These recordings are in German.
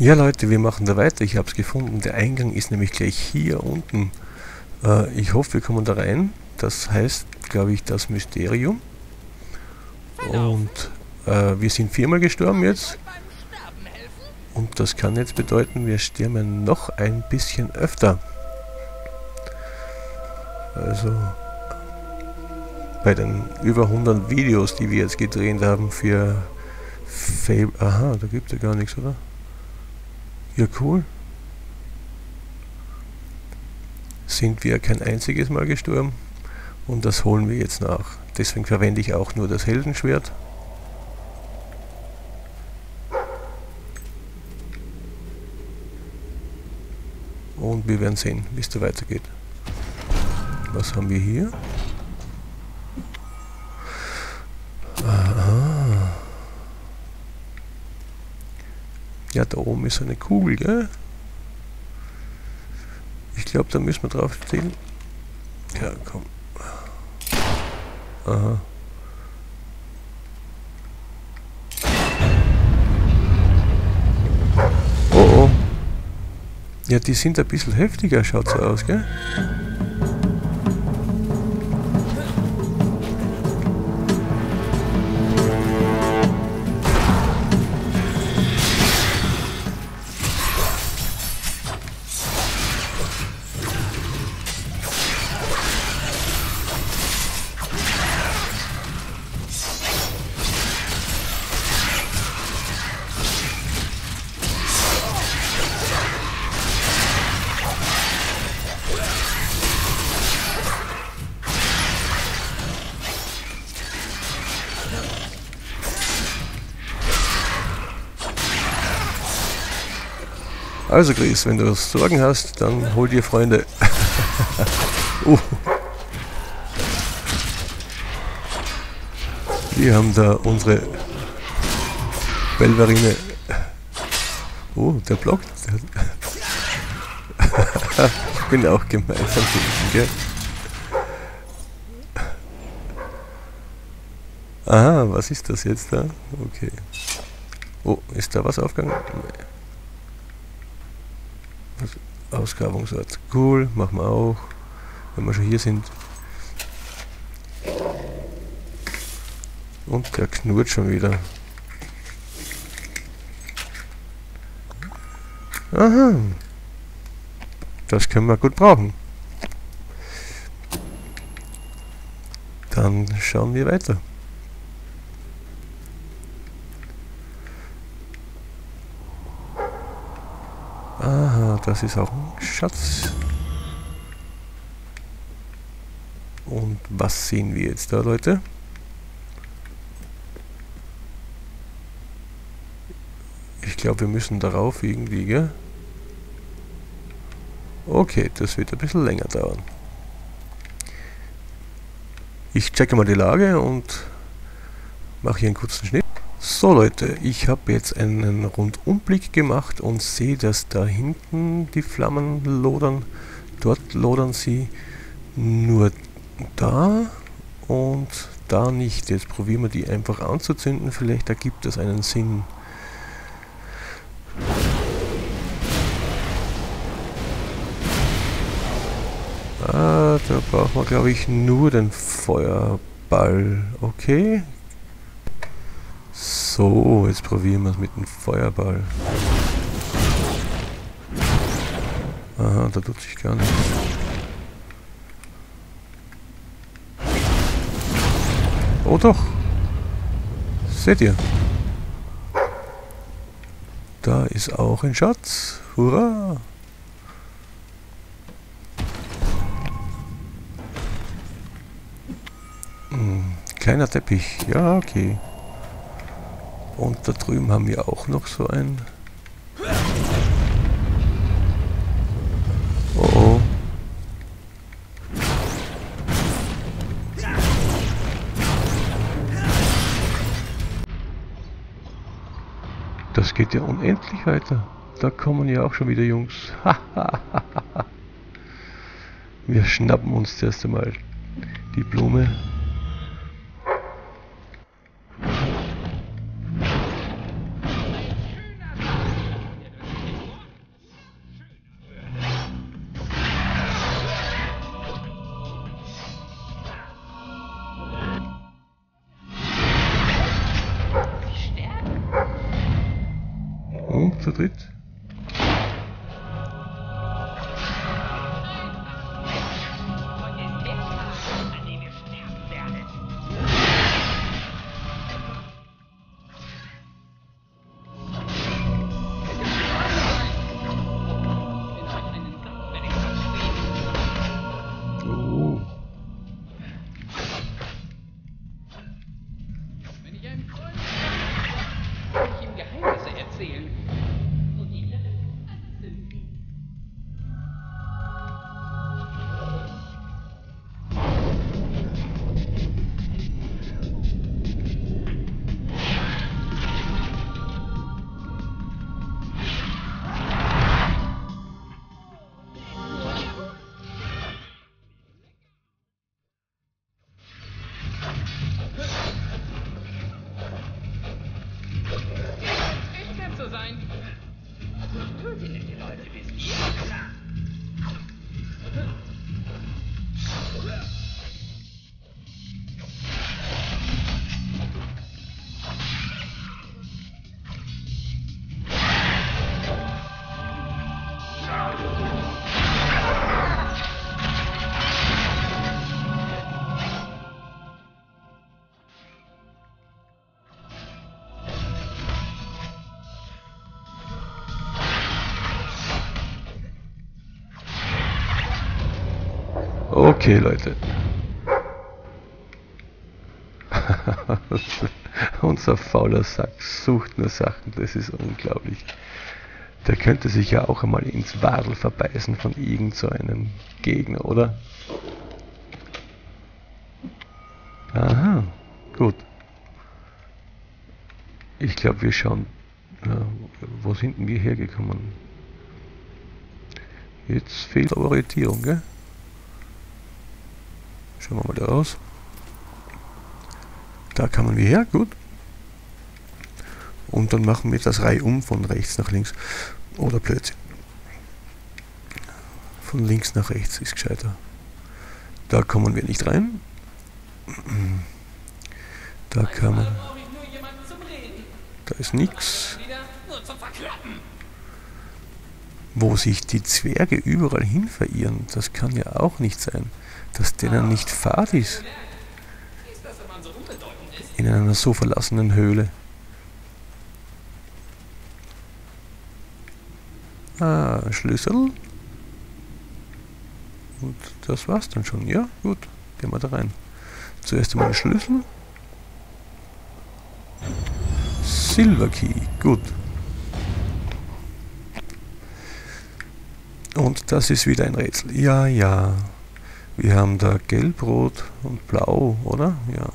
Ja Leute, wir machen da weiter. Ich habe es gefunden. Der Eingang ist nämlich gleich hier unten. Ich hoffe, wir kommen da rein. Das heißt, glaube ich, das Mysterium. Und wir sind viermal gestorben jetzt. Und das kann jetzt bedeuten, wir sterben noch ein bisschen öfter. Also bei den über 100 Videos, die wir jetzt gedreht haben für Fable... Aha, da gibt es ja gar nichts, oder? Ja, cool. Sind wir kein einziges Mal gestorben. Und das holen wir jetzt nach. Deswegen verwende ich auch nur das Heldenschwert. Und wir werden sehen, wie es da weitergeht. Was haben wir hier? Aha. Ja, da oben ist eine Kugel, gell? Ich glaube, da müssen wir drauf stehen. Ja, komm. Aha. Oh oh. Ja, die sind ein bisschen heftiger, schaut so aus, gell? Also Chris, wenn du Sorgen hast, dann hol dir Freunde. Wir haben da unsere Belverine. Oh, der blockt. Ich bin auch gemein am Hinten, gell? Aha, was ist das jetzt da? Okay. Oh, ist da was aufgegangen? Nee. Ausgrabungsort. Cool, machen wir auch, wenn wir schon hier sind. Und der knurrt schon wieder. Aha. Das können wir gut brauchen. Dann schauen wir weiter. Aha, das ist auch ein Schatz. Und was sehen wir jetzt da, Leute? Ich glaube, wir müssen darauf irgendwie, gell? Okay, das wird ein bisschen länger dauern. Ich checke mal die Lage und mache hier einen kurzen Schnitt. So Leute, ich habe jetzt einen Rundumblick gemacht und sehe, dass da hinten die Flammen lodern. Dort lodern sie nur da und da nicht. Jetzt probieren wir die einfach anzuzünden, vielleicht ergibt das einen Sinn. Ah, da braucht man glaube ich nur den Feuerball. Okay. So, jetzt probieren wir es mit dem Feuerball. Aha, da tut sich gar nichts. Oh doch! Seht ihr? Da ist auch ein Schatz. Hurra! Kleiner Teppich. Ja, okay. Und da drüben haben wir auch noch so einen. Oh oh. Das geht ja unendlich weiter. Da kommen ja auch schon wieder Jungs. Wir schnappen uns zuerst einmal die Blume. zu dritt. Okay, Leute. Unser fauler Sack sucht nur Sachen, das ist unglaublich. Der könnte sich ja auch einmal ins Wadel verbeißen von irgend so einem Gegner, oder? Aha, gut. Ich glaube, wir schauen, wo sind denn wir hergekommen? Jetzt fehlt Orientierung, gell? Schauen wir mal da raus. Da kamen wir her, gut. Und dann machen wir das reihum von rechts nach links. Oder Blödsinn. Von links nach rechts ist gescheiter. Da kommen wir nicht rein. Da kann man... Da ist nichts. Wo sich die Zwerge überall hin verirren, das kann ja auch nicht sein. Dass denen nicht fad ist. In einer so verlassenen Höhle. Ah, Schlüssel. Und das war's dann schon. Ja, gut. Gehen wir da rein. Zuerst einmal Schlüssel. Silver Key. Gut. Und das ist wieder ein Rätsel. Ja, ja. Wir haben da gelb, rot und blau, oder? Ja.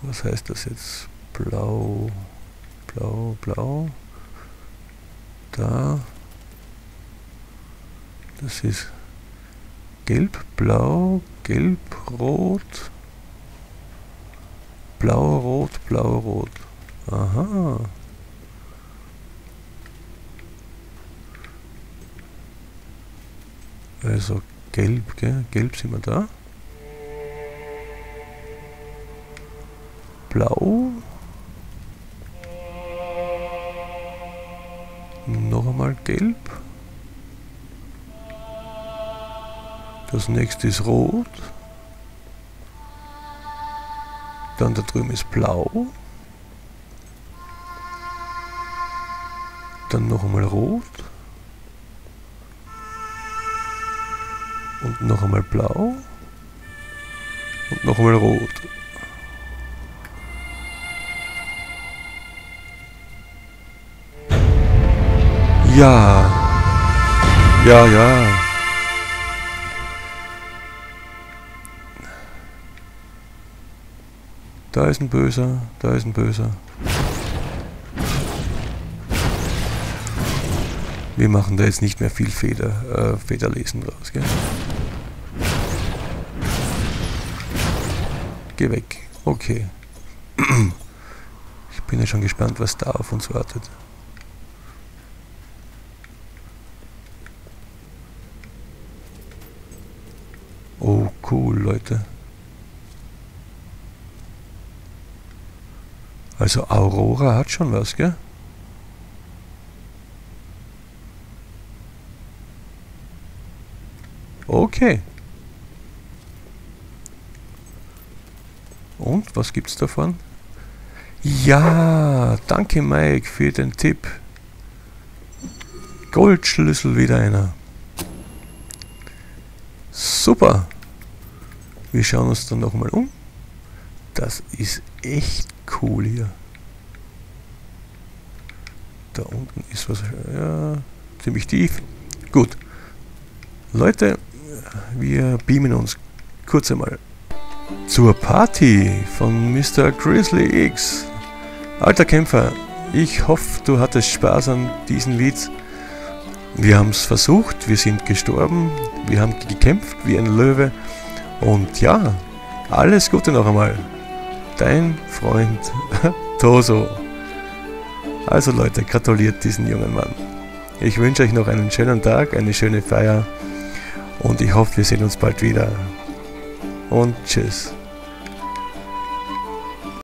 Was heißt das jetzt? Blau, blau, blau. Da. Das ist gelb, blau, gelb, rot. Blau, rot, blau, rot. Aha. Also gelb, gell? Gelb sind wir da. Blau. Noch einmal gelb. Das nächste ist rot. Dann da drüben ist blau. Dann noch einmal rot. Und noch einmal blau. Und noch einmal rot. Ja. Ja, ja. Da ist ein Böser, da ist ein Böser. Wir machen da jetzt nicht mehr viel Federlesen raus, gell? Geh weg. Okay. Ich bin ja schon gespannt, was da auf uns wartet. Oh, cool, Leute. Also Aurora hat schon was, gell? Okay. Und, was gibt's davon? Ja, danke Mike für den Tipp. Goldschlüssel wieder einer. Super. Wir schauen uns dann nochmal um. Das ist echt cool hier. Da unten ist was, ja, ziemlich tief. Gut. Leute, wir beamen uns kurz einmal zur Party von Mr. Grizzly X. Alter Kämpfer, ich hoffe, du hattest Spaß an diesen Lied. Wir haben es versucht, wir sind gestorben, wir haben gekämpft wie ein Löwe. Und ja, alles Gute noch einmal. Dein Freund Toso. Also Leute, gratuliert diesen jungen Mann. Ich wünsche euch noch einen schönen Tag, eine schöne Feier. Und ich hoffe, wir sehen uns bald wieder. Und tschüss.